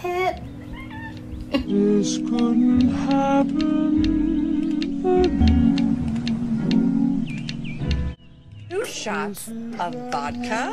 Pip. This couldn't happen again. 2 shots of vodka.